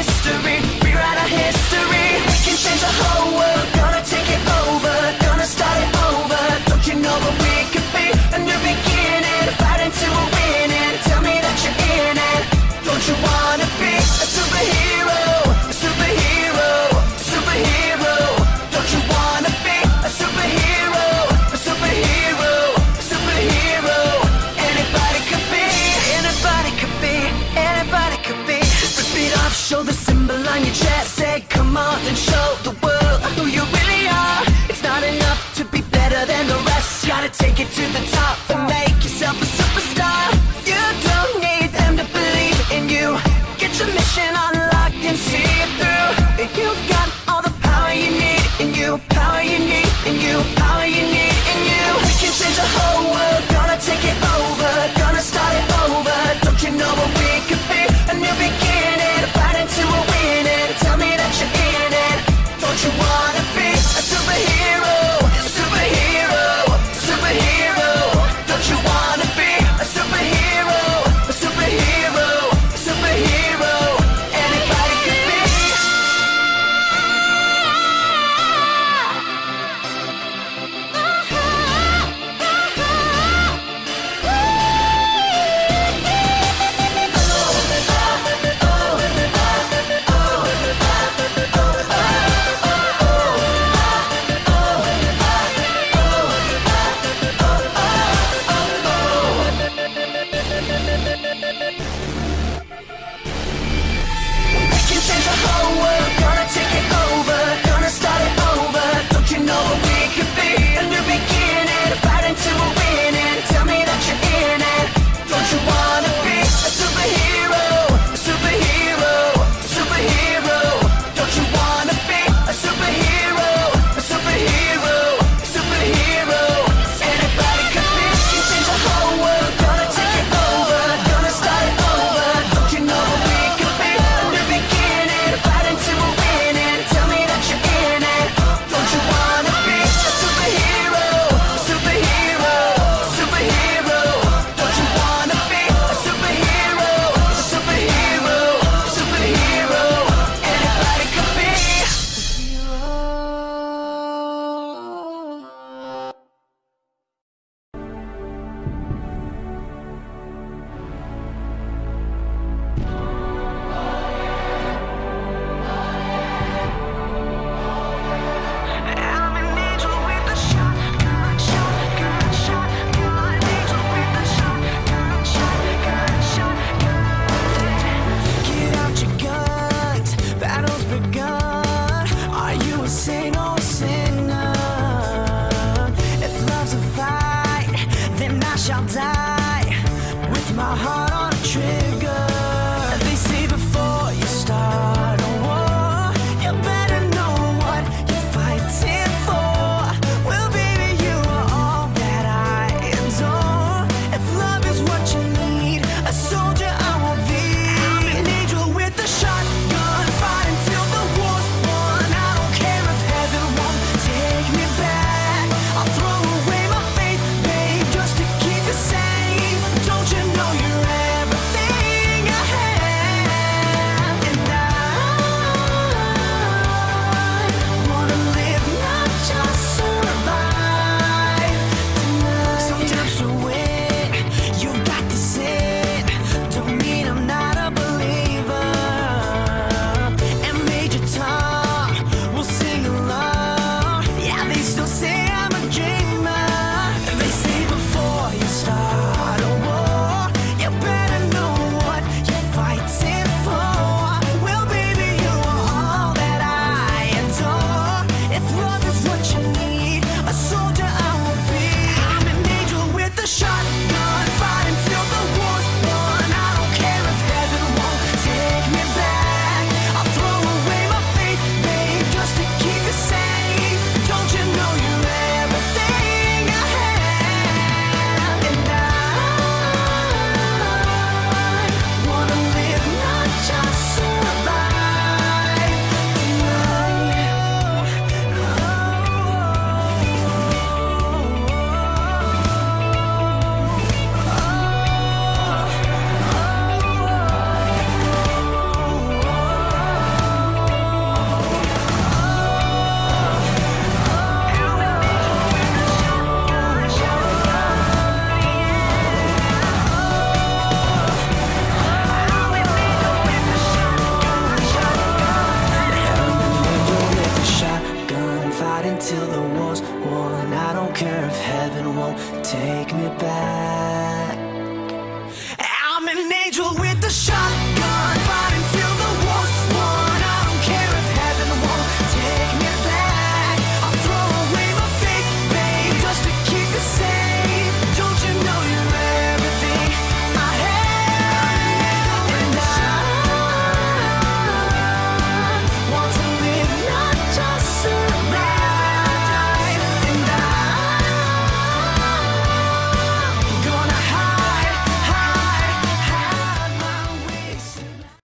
history, rewrite our history. We can change the whole world, gonna take it over, gonna start it over. Don't you know that we could be a new beginning, fight until we're winning, tell me that you're in it. Don't you wanna be a superhero, a superhero, a superhero? Don't you wanna be a superhero, a superhero, a superhero? Anybody could be, anybody could be, anybody could be. Rip it off, show the symbol on your chest, say come on and show the world who you really are. It's not enough to be better than the rest, gotta take it to the top and make yourself a superstar. You don't need them to believe in you, get your mission unlocked and see it through. You've got all the power you need in you, power you need in you, power you need in you. We can change the whole world, gonna take it over, gonna start it over. Don't you know what we could be? A new beginning, fight until we're winning, tell me that you're in it. Don't you wanna be a superhero, a superhero, a superhero? Don't you wanna be angel.